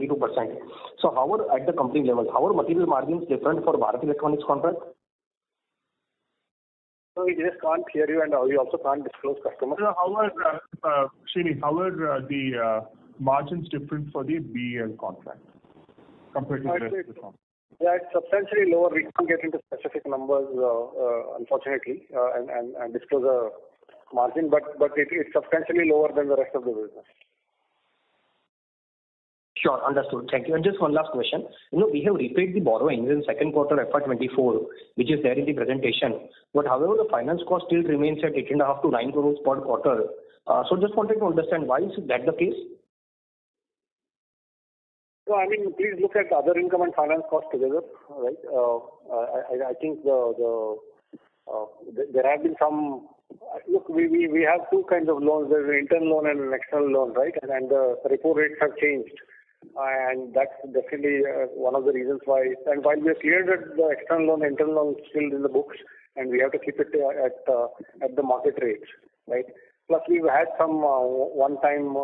So how are, at the company level, how are material margins different for Bharat Electronics contract? So we just can't hear you, and we also can't disclose customers. So how are, Srini, how are the margins different for the BEL contract compared to the rest of the contract? Yeah, it's substantially lower. We can't get into specific numbers, unfortunately, and disclose a margin, but it's substantially lower than the rest of the business. Sure, understood. Thank you. And just one last question. We have repaid the borrowings in second quarter FY24, which is there in the presentation. But however, the finance cost still remains at 8.5 to 9 crores per quarter. So just wanted to understand, why is that the case? No, please look at other income and finance costs together, right? I think there have been some. Look, we have 2 kinds of loans. There's an internal loan and an external loan, right? And the repo rates have changed, and that's definitely one of the reasons why. And while we have cleared the external loan, the internal loan is still in the books, and we have to keep it at the market rates, right? Plus, we've had some one-time.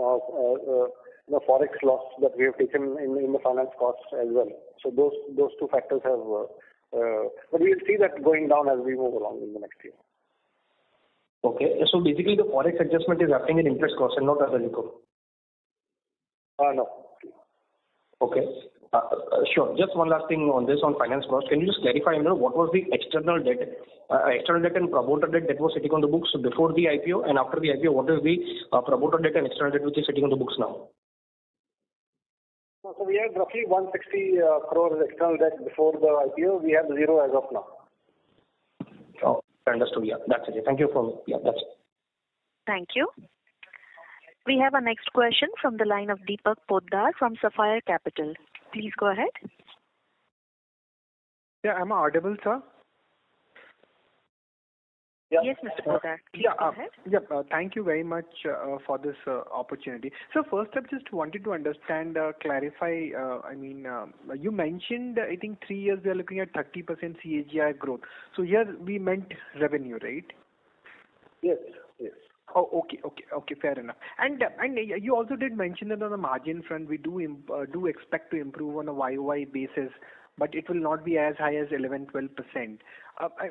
The forex loss that we have taken in the finance costs as well. So those 2 factors have, but we will see that going down as we move along in the next year. Okay, so basically the forex adjustment is happening in interest costs and not other income. No. Okay, sure. Just one last thing on this on finance costs. Can you just clarify, what was the external debt and promoter debt that was sitting on the books before the IPO, and after the IPO, what is the promoter debt and external debt which is sitting on the books now? So we had roughly 160 crores external debt before the IPO. We have 0 as of now. Oh, understood. Yeah, that's it. Thank you for that's it. Thank you. We have our next question from the line of Deepak Poddar from Sapphire Capital. Please go ahead. Yeah, am I audible, sir? Yeah. Yes, Mr. Podak. Thank you very much for this opportunity. So first up, just wanted to understand, clarify, you mentioned, I think 3 years we are looking at 30% CAGR growth. So here we meant revenue, right? Yes, yes. Oh, okay, fair enough. And you also did mention that on the margin front, we do expect to improve on a YOY basis, but it will not be as high as 11-12%.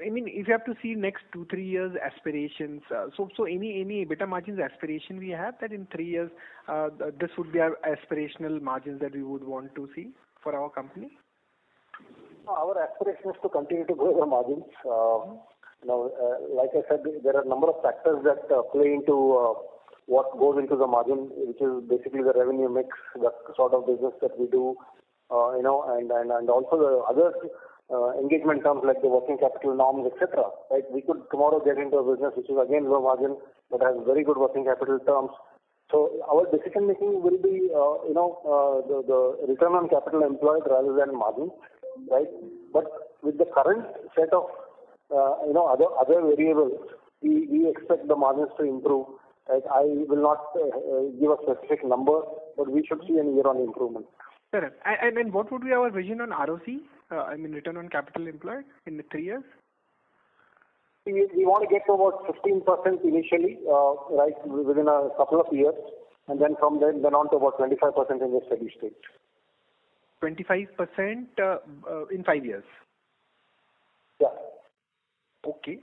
If you have to see next 2-3 years aspirations, so any EBITDA margins aspiration we have that in 3 years, this would be our aspirational margins that we would want to see for our company? Our aspiration is to continue to grow our margins. Like I said, there are a number of factors that play into what goes into the margin, which is basically the revenue mix, the sort of business that we do, and also the other engagement terms like the working capital norms, etc. Right? We could tomorrow get into a business which is again low margin but has very good working capital terms. So our decision making will be, the return on capital employed rather than margin, right? But with the current set of other variables, we expect the margins to improve. Right? I will not give a specific number, but we should see an year-on improvement. Fair. And then what would be our vision on ROC? Return on capital employed in the 3 years? We want to get to about 15% initially, right, within a couple of years, and then from then on to about 25% in the steady state. 25% in 5 years? Yeah. Okay.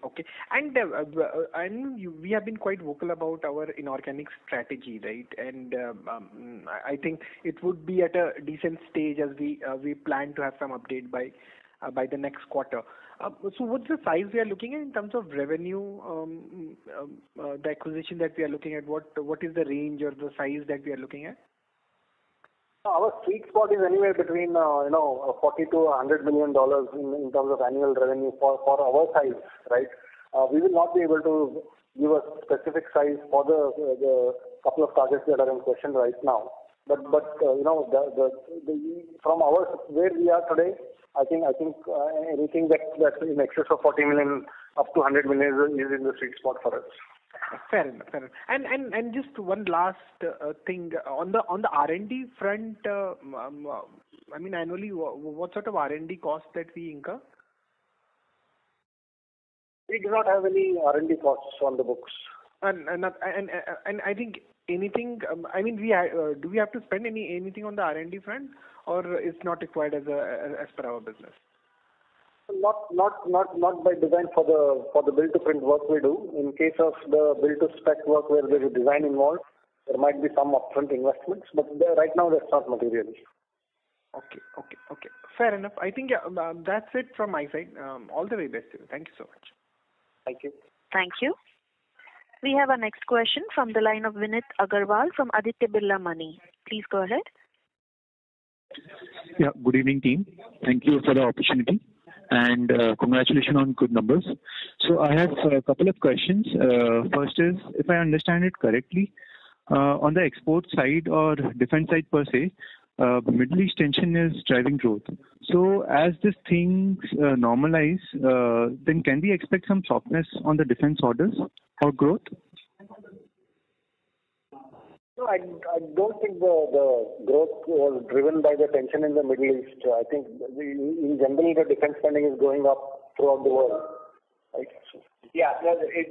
And we have been quite vocal about our inorganic strategy, right? And I think it would be at a decent stage as we plan to have some update by the next quarter. So what's the size we are looking at in terms of revenue, the acquisition that we are looking at? What is the range or the size that we are looking at? Our sweet spot is anywhere between $40 to $100 million in terms of annual revenue for our size, right? We will not be able to give a specific size for the couple of targets that are in question right now. But from our where we are today, I think anything that's in excess of $40 million up to $100 million is in the sweet spot for us. Fair enough. And just one last thing on the R&D front. Annually, what sort of R&D costs that we incur? We do not have any R&D costs on the books. And I think anything. Do we have to spend anything on the R&D front, or it's not required as per our business? Not by design for the build to print work we do. In case of the build to spec work where there is design involved, there might be some upfront investments, but right now that's not material. Okay. Fair enough. I think that's it from my side. All the very best to you. Thank you so much. Thank you. Thank you. We have our next question from the line of Vinit Agarwal from Aditya Birla Money. Please go ahead. Yeah. Good evening, team. Thank you for the opportunity. And congratulations on good numbers. So I have a couple of questions. First is, if I understand it correctly, on the export side or defense side per se, Middle East tension is driving growth. So as these things normalize, then can we expect some softness on the defense orders or growth? No, I don't think the growth was driven by the tension in the Middle East. I think in general the defense spending is going up throughout the world. Right? Yeah,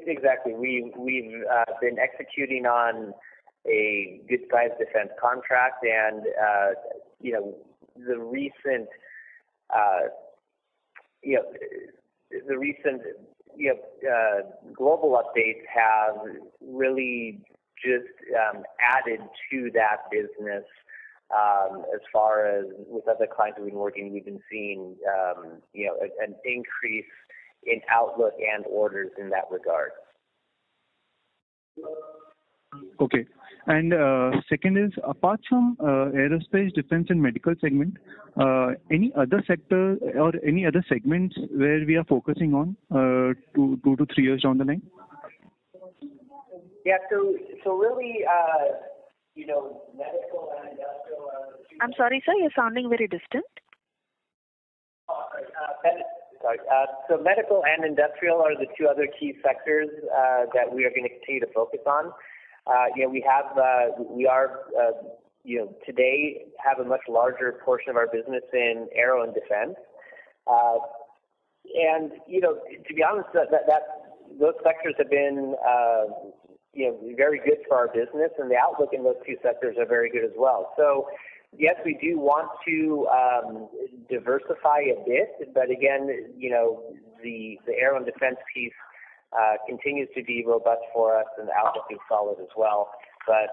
exactly. We've been executing on a good-sized defense contract, and the recent global updates have really just added to that business as far as with other clients we've been working. We've been seeing an increase in outlook and orders in that regard. Okay. And second is, apart from aerospace, defense, and medical segment, any other sector or any other segments where we are focusing on 2 to 3 years down the line? Yeah, so really, medical and industrial. I'm sorry, sir, you're sounding very distant. So medical and industrial are the two other key sectors that we are going to continue to focus on. Today have a much larger portion of our business in aero and defense. To be honest, those sectors have been, very good for our business, and the outlook in those two sectors are very good as well. So, yes, we do want to diversify a bit, but again, the aero and defense piece continues to be robust for us, and the outlook is solid as well. But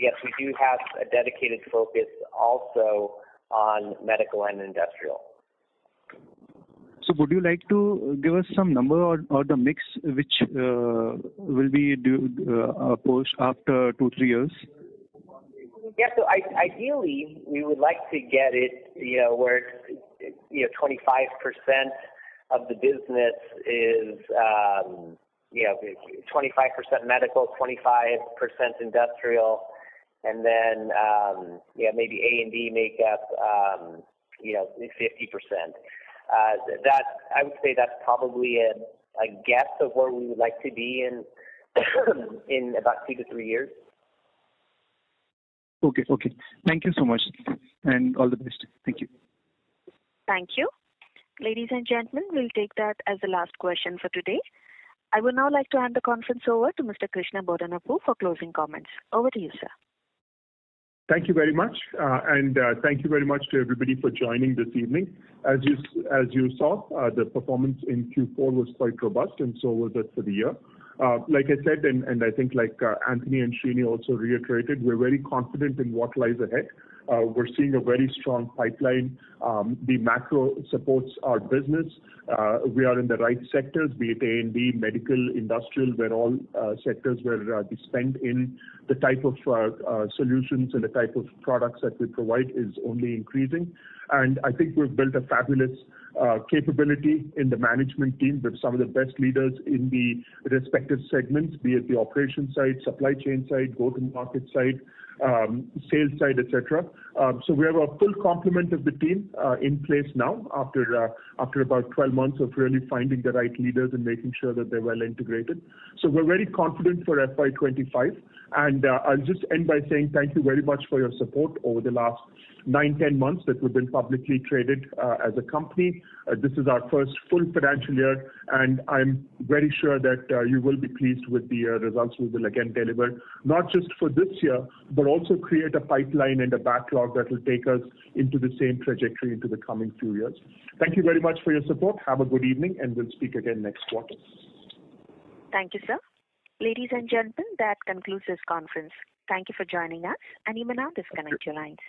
yes, we do have a dedicated focus also on medical and industrial. So would you like to give us some number or the mix which will be due post after 2-3 years? Yeah, so ideally we would like to get it, where 25% of the business is, 25% medical, 25% industrial, and then maybe A&D make up 50%. That I would say that's probably a guess of where we would like to be in in about 2 to 3 years. Okay. Thank you so much, and all the best. Thank you. Thank you. Ladies and gentlemen, we'll take that as the last question for today. I would now like to hand the conference over to Mr. Krishna Bodanapu for closing comments. Over to you, sir. Thank you very much, and thank you very much to everybody for joining this evening. As you saw, the performance in Q4 was quite robust, and so was it for the year. Like I said, and I think like Anthony and Srini also reiterated, we're very confident in what lies ahead. We're seeing a very strong pipeline. The macro supports our business. We are in the right sectors, be it A&D, medical, industrial, where all sectors where the spend in the type of solutions and the type of products that we provide is only increasing. And I think we've built a fabulous capability in the management team with some of the best leaders in the respective segments, be it the operations side, supply chain side, go-to-market side, sales side, etc. So we have a full complement of the team in place now after about 12 months of really finding the right leaders and making sure that they're well integrated. So we're very confident for FY25, and I'll just end by saying thank you very much for your support over the last 9-10 months that we've been publicly traded as a company. This is our first full financial year, and I'm very sure that you will be pleased with the results we will again deliver, not just for this year, but also create a pipeline and a backlog that will take us into the same trajectory into the coming few years. Thank you very much for your support. Have a good evening, and we'll speak again next quarter. Thank you, sir. Ladies and gentlemen, that concludes this conference. Thank you for joining us, and you may now disconnect your lines.